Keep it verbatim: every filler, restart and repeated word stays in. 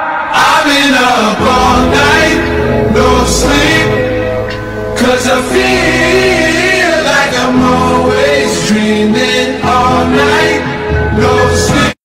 I've been up all night, no sleep, 'cause I feel like I'm always dreaming.